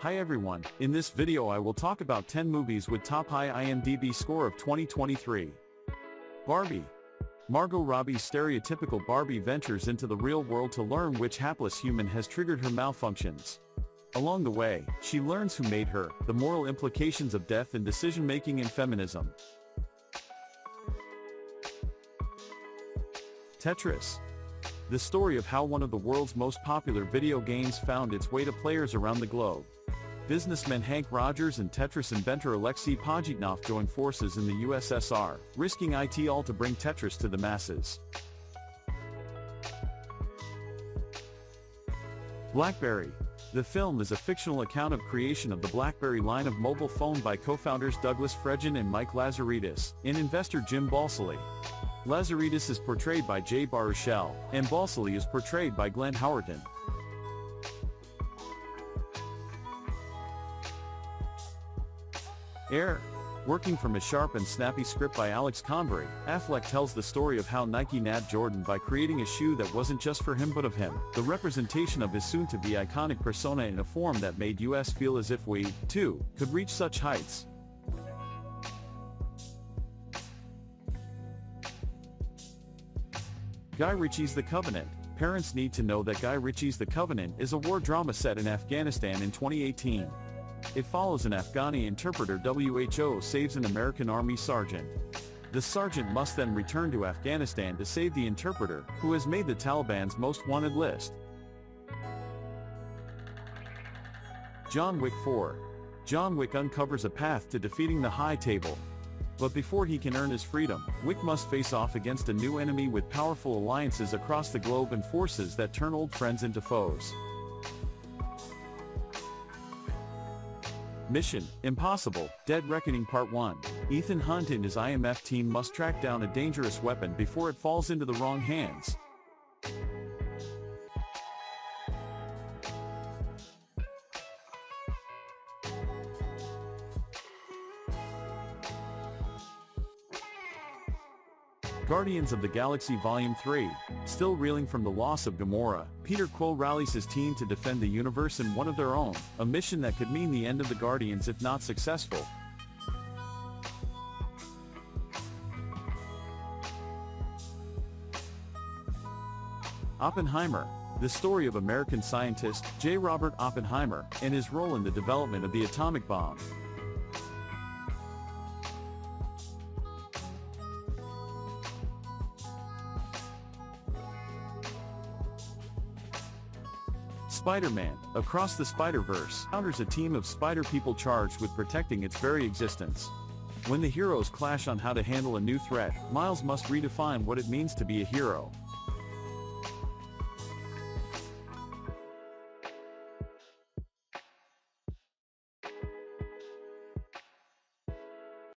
Hi everyone, in this video I will talk about 10 movies with top high IMDb score of 2023. Barbie. Margot Robbie's stereotypical Barbie ventures into the real world to learn which hapless human has triggered her malfunctions. Along the way, she learns who made her, the moral implications of death in decision-making and feminism. Tetris. The story of how one of the world's most popular video games found its way to players around the globe. Businessmen Hank Rogers and Tetris inventor Alexey Pajitnov joined forces in the USSR, risking it all to bring Tetris to the masses. BlackBerry. The film is a fictional account of creation of the BlackBerry line of mobile phone by co-founders Douglas Fregin and Mike Lazaridis, and investor Jim Balsillie. Lazaridis is portrayed by Jay Baruchel, and Balsillie is portrayed by Glenn Howerton. Air. Working from a sharp and snappy script by Alex Convery, Affleck tells the story of how Nike nabbed Jordan by creating a shoe that wasn't just for him but of him, the representation of his soon-to-be iconic persona in a form that made us feel as if we, too, could reach such heights. Guy Ritchie's The Covenant. Parents need to know that Guy Ritchie's The Covenant is a war drama set in Afghanistan in 2018. It follows an Afghani interpreter who saves an American Army sergeant. The sergeant must then return to Afghanistan to save the interpreter, who has made the Taliban's most wanted list. John Wick 4. John Wick uncovers a path to defeating the High Table. But before he can earn his freedom, Wick must face off against a new enemy with powerful alliances across the globe and forces that turn old friends into foes. Mission: Impossible, Dead Reckoning Part 1. Ethan Hunt and his IMF team must track down a dangerous weapon before it falls into the wrong hands. Guardians of the Galaxy Volume 3. Still reeling from the loss of Gamora, Peter Quill rallies his team to defend the universe in one of their own, a mission that could mean the end of the Guardians if not successful. Oppenheimer. The story of American scientist J. Robert Oppenheimer and his role in the development of the atomic bomb. Spider-Man, Across the Spider-Verse, encounters a team of spider-people charged with protecting its very existence. When the heroes clash on how to handle a new threat, Miles must redefine what it means to be a hero.